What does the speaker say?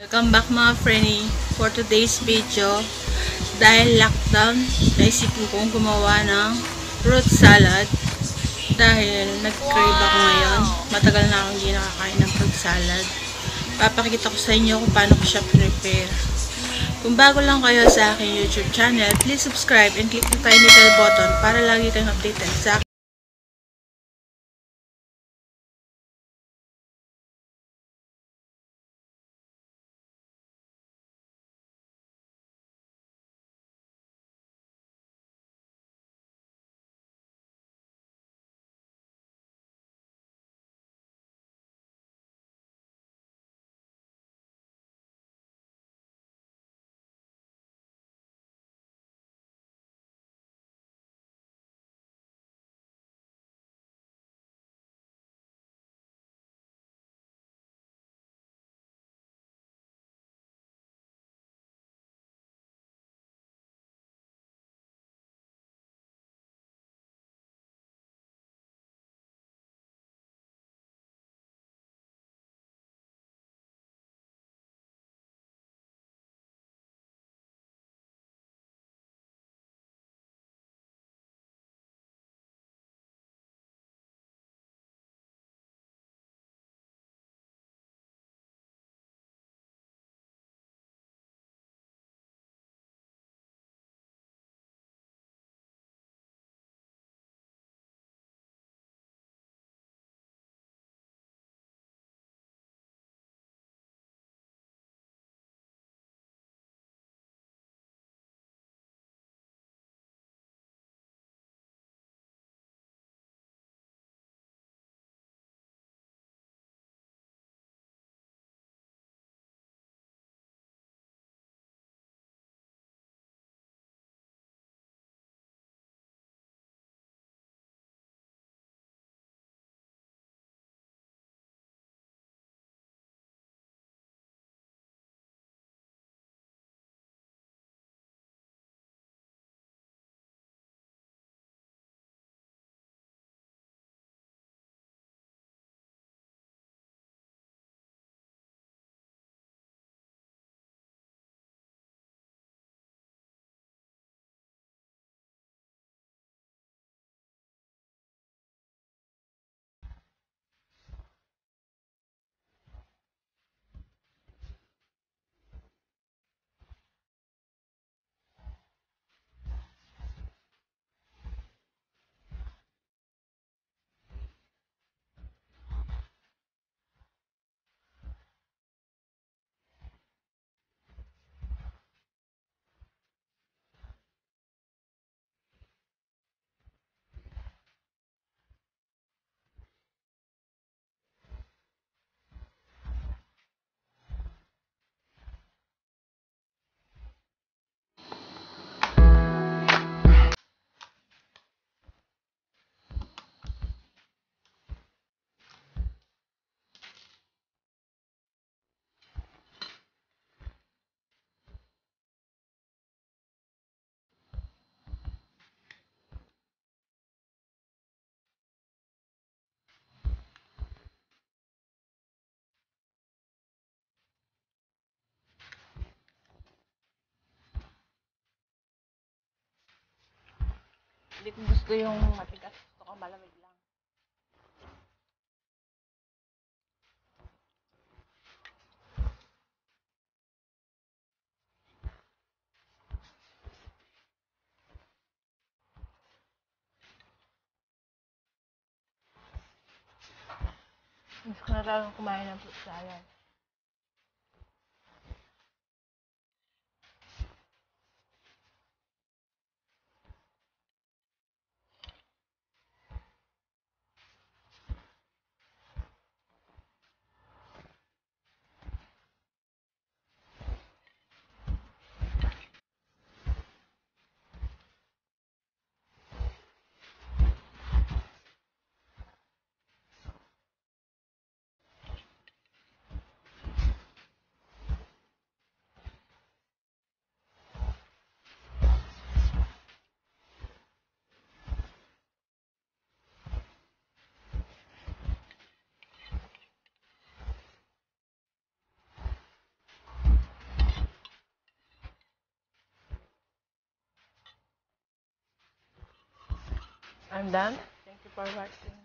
Welcome back mga frenny for today's video. Dahil lockdown, naisipan kong gumawa ng fruit salad dahil nag-crave ako ngayon. Matagal na akong hindi nakakain ng fruit salad. Papakita ko sa inyo kung paano ko siya prepare. Kung bago lang kayo sa aking YouTube channel, please subscribe and click the tiny bell button para lagi kayong updated sa akin. Hindi ko gusto yung matigas. Gusto ko malamig lang. Gusto ko na talagang kumain ng fruit salad. I'm done. Thank you for watching.